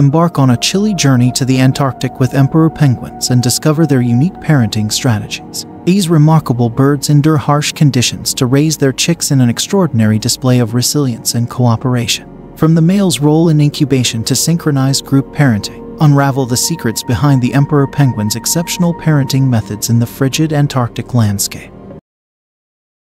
embark on a chilly journey to the Antarctic with emperor penguins and discover their unique parenting strategies. These remarkable birds endure harsh conditions to raise their chicks in an extraordinary display of resilience and cooperation. From the male's role in incubation to synchronized group parenting, unravel the secrets behind the emperor penguin's exceptional parenting methods in the frigid Antarctic landscape.